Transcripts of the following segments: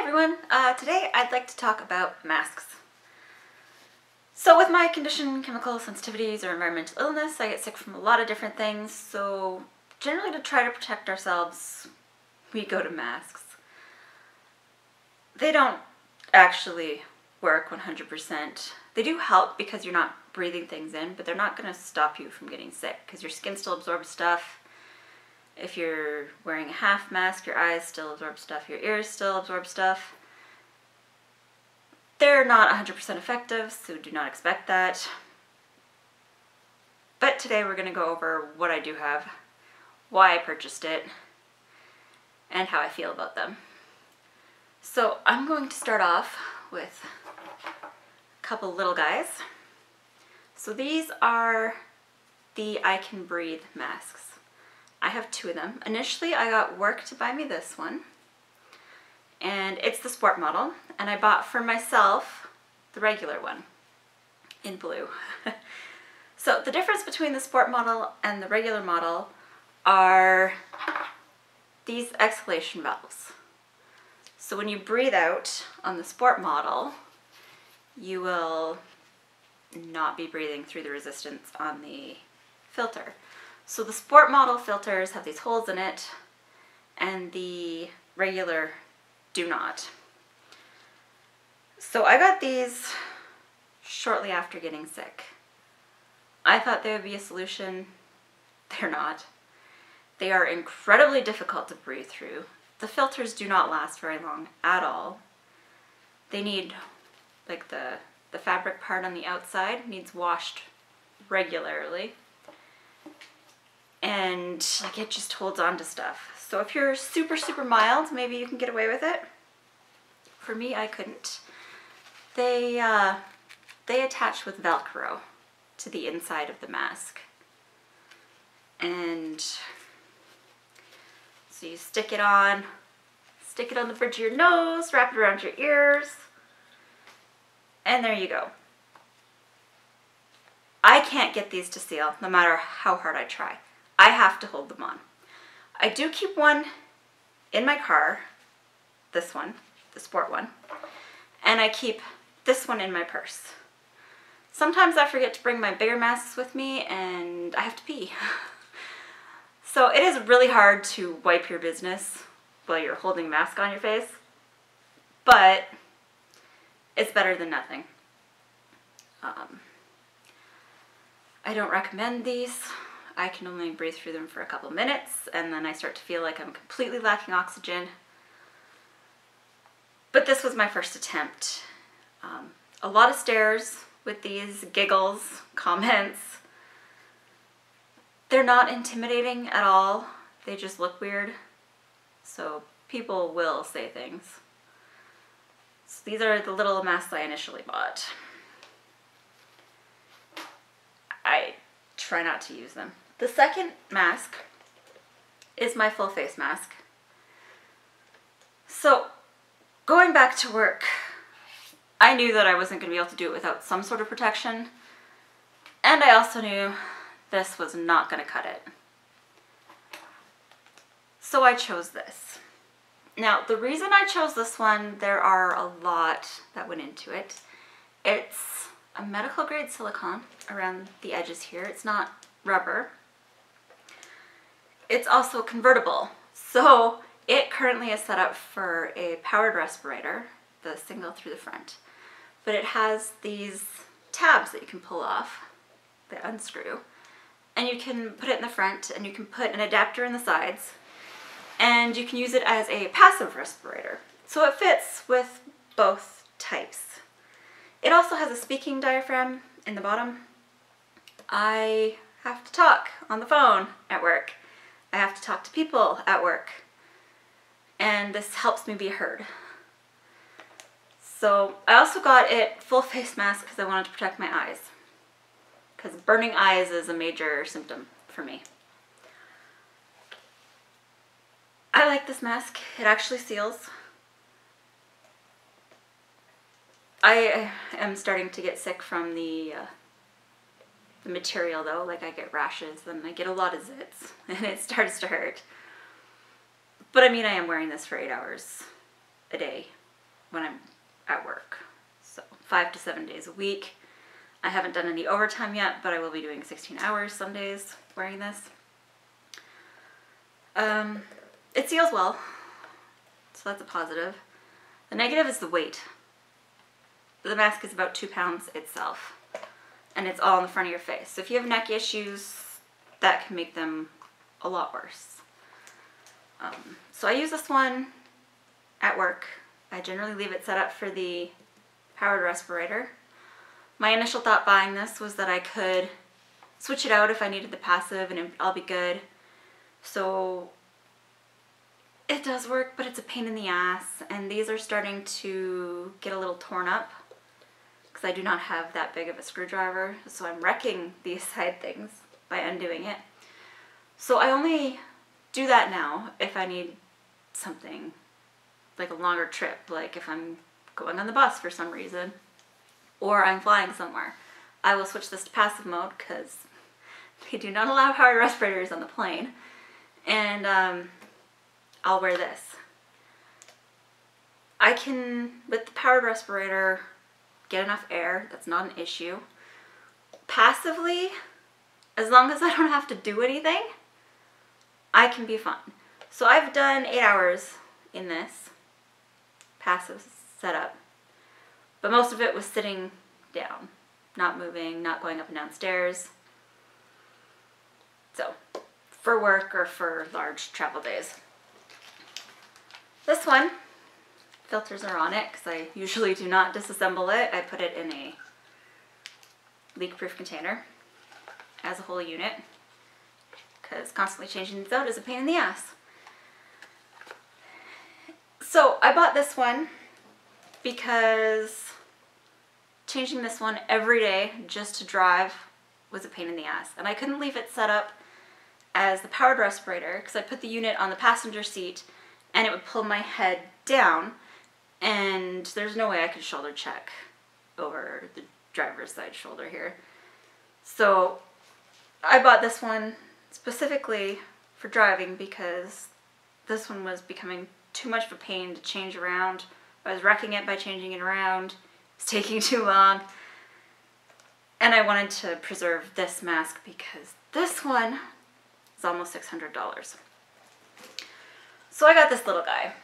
Hi everyone! Today I'd like to talk about masks. So with my condition, chemical sensitivities, or environmental illness, I get sick from a lot of different things, so generally to try to protect ourselves, we go to masks. They don't actually work 100%. They do help because you're not breathing things in, but they're not going to stop you from getting sick because your skin still absorbs stuff. If you're wearing a half mask, your eyes still absorb stuff, your ears still absorb stuff. They're not 100% effective, so do not expect that. But today we're going to go over what I do have, why I purchased it, and how I feel about them. So I'm going to start off with a couple little guys. So these are the I Can Breathe masks. I have two of them. Initially, I got work to buy me this one, and it's the sport model, and I bought for myself the regular one in blue. So the difference between the sport model and the regular model are these exhalation valves. So when you breathe out on the sport model, you will not be breathing through the resistance on the filter. So the sport model filters have these holes in it, and the regular do not. So I got these shortly after getting sick. I thought they would be a solution. They're not. They are incredibly difficult to breathe through. The filters do not last very long at all. They need, like the fabric part on the outside needs washed regularly. And like it just holds on to stuff. So if you're super, super mild, maybe you can get away with it. For me, I couldn't. They attach with Velcro to the inside of the mask. And so you stick it on the bridge of your nose, wrap it around your ears, and there you go. I can't get these to seal, no matter how hard I try. I have to hold them on. I do keep one in my car, this one, the sport one, and I keep this one in my purse. Sometimes I forget to bring my bigger masks with me and I have to pee. So it is really hard to wipe your business while you're holding a mask on your face, but it's better than nothing. I don't recommend these. I can only breathe through them for a couple minutes, and then I start to feel like I'm completely lacking oxygen. But this was my first attempt. A lot of stares with these, giggles, comments. They're not intimidating at all. They just look weird. So people will say things. So these are the little masks I initially bought. I try not to use them. The second mask is my full face mask. So going back to work, I knew that I wasn't going to be able to do it without some sort of protection, and I also knew this was not going to cut it. So I chose this. Now the reason I chose this one, there are a lot that went into it. It's a medical grade silicone around the edges here. It's not rubber. It's also convertible. So it currently is set up for a powered respirator, the single through the front, but it has these tabs that you can pull off, that unscrew, and you can put it in the front, and you can put an adapter in the sides, and you can use it as a passive respirator. So it fits with both types. It also has a speaking diaphragm in the bottom. I have to talk on the phone at work. I have to talk to people at work. And this helps me be heard. So I also got it full face mask because I wanted to protect my eyes. Because burning eyes is a major symptom for me. I like this mask. It actually seals. I am starting to get sick from the material though, like I get rashes and I get a lot of zits and it starts to hurt. But I mean, I am wearing this for 8 hours a day when I'm at work. So 5 to 7 days a week. I haven't done any overtime yet, but I will be doing 16 hours some days wearing this. It seals well, so that's a positive. The negative is the weight. The mask is about 2 pounds itself, and it's all in the front of your face. So if you have neck issues, that can make them a lot worse. So I use this one at work. I generally leave it set up for the powered respirator. My initial thought buying this was that I could switch it out if I needed the passive and I'll be good. So it does work, but it's a pain in the ass, and these are starting to get a little torn up because I do not have that big of a screwdriver, so I'm wrecking these side things by undoing it. So I only do that now if I need something like a longer trip, like if I'm going on the bus for some reason or I'm flying somewhere. I will switch this to passive mode because they do not allow hard respirators on the plane, and I'll wear this. I can, with the powered respirator, get enough air. That's not an issue. Passively, as long as I don't have to do anything, I can be fine. So I've done 8 hours in this passive setup, but most of it was sitting down, not moving, not going up and down stairs. So for work or for large travel days. This one, filters are on it because I usually do not disassemble it. I put it in a leak-proof container as a whole unit because constantly changing these out is a pain in the ass. So I bought this one because changing this one every day just to drive was a pain in the ass, and I couldn't leave it set up as the powered respirator because I put the unit on the passenger seat and it would pull my head down, and there's no way I could shoulder check over the driver's side shoulder here. So I bought this one specifically for driving because this one was becoming too much of a pain to change around. I was wrecking it by changing it around. It was taking too long. And I wanted to preserve this mask because this one is almost $600. So I got this little guy.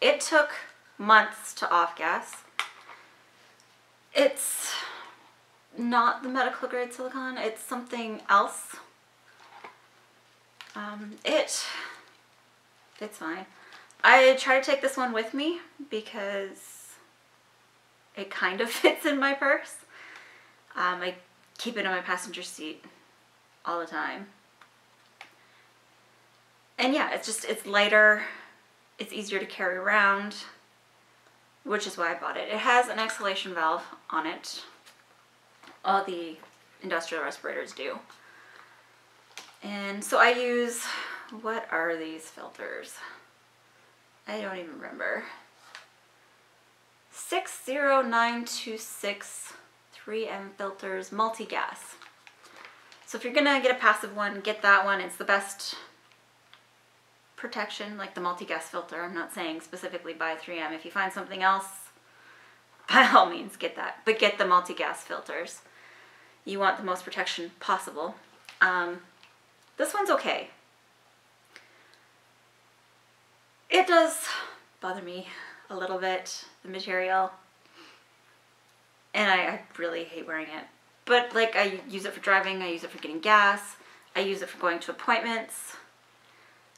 It took months to off-gas. It's not the medical grade silicone, it's something else. It's fine. I try to take this one with me because it kind of fits in my purse. I keep it on my passenger seat all the time. And yeah, it's lighter, it's easier to carry around, which is why I bought it. It has an exhalation valve on it. All the industrial respirators do. And so I use, what are these filters? I don't even remember. 60926 3M filters, multi-gas. So if you're gonna get a passive one, get that one. It's the best protection, like the multi-gas filter. I'm not saying specifically buy 3M. If you find something else, by all means get that, but get the multi-gas filters. You want the most protection possible. This one's okay. It does bother me a little bit, the material, and I really hate wearing it, but like I use it for driving, I use it for getting gas, I use it for going to appointments.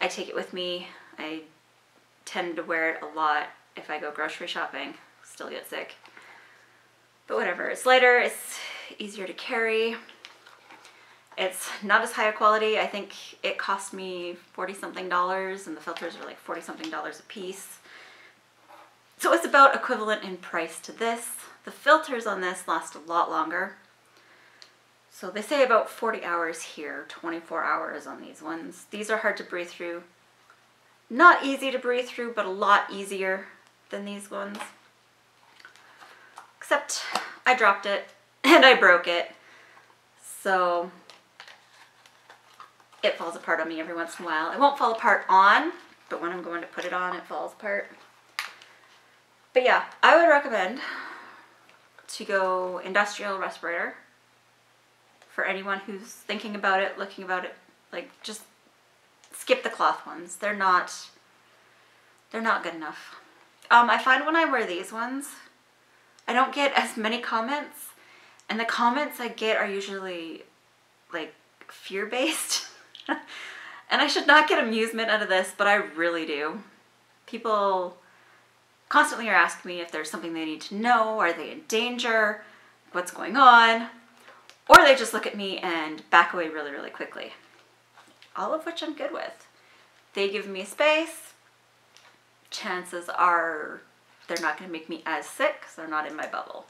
I take it with me. I tend to wear it a lot if I go grocery shopping. Still get sick. But whatever. It's lighter. It's easier to carry. It's not as high a quality. I think it cost me $40-something, and the filters are like $40-something a piece. So it's about equivalent in price to this. The filters on this last a lot longer. So they say about 40 hours here, 24 hours on these ones. These are hard to breathe through. Not easy to breathe through, but a lot easier than these ones. Except I dropped it and I broke it. So it falls apart on me every once in a while. It won't fall apart on, but when I'm going to put it on, it falls apart. But yeah, I would recommend to go industrial respirator for anyone who's thinking about it, looking about it. Like, just skip the cloth ones. They're not good enough. I find when I wear these ones, I don't get as many comments, and the comments I get are usually like fear-based. And I should not get amusement out of this, but I really do. People constantly are asking me if there's something they need to know, are they in danger, what's going on, or they just look at me and back away really, really quickly. All of which I'm good with. They give me space. Chances are they're not going to make me as sick because they're not in my bubble.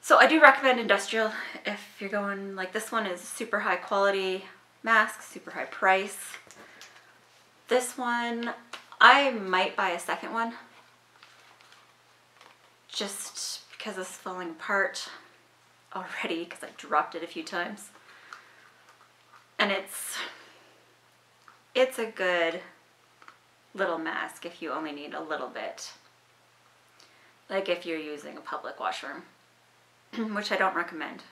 So I do recommend industrial if you're going, like, this one is super high quality mask, super high price. This one, I might buy a second one just because it's falling apart already because I dropped it a few times. And it's a good little mask if you only need a little bit. Like if you're using a public washroom, which I don't recommend.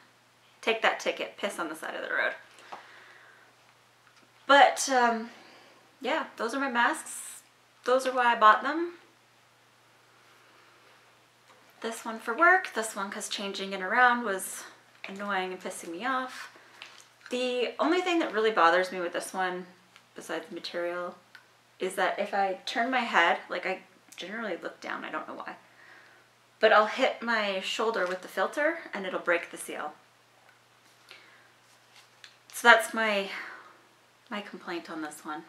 Take that ticket, piss on the side of the road. But yeah, those are my masks. Those are why I bought them. This one for work, this one because changing it around was annoying and pissing me off. The only thing that really bothers me with this one, besides material, is that if I turn my head, like I generally look down, I don't know why, but I'll hit my shoulder with the filter and it'll break the seal. So that's my complaint on this one.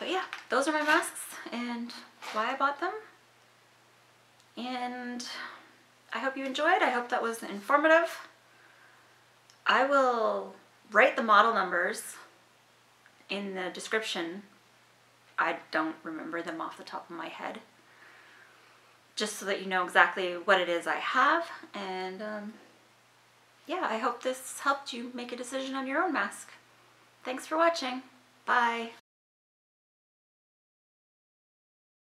But yeah, those are my masks and why I bought them. And I hope you enjoyed. I hope that was informative. I will write the model numbers in the description. I don't remember them off the top of my head. Just so that you know exactly what it is I have. And yeah, I hope this helped you make a decision on your own mask. Thanks for watching. Bye.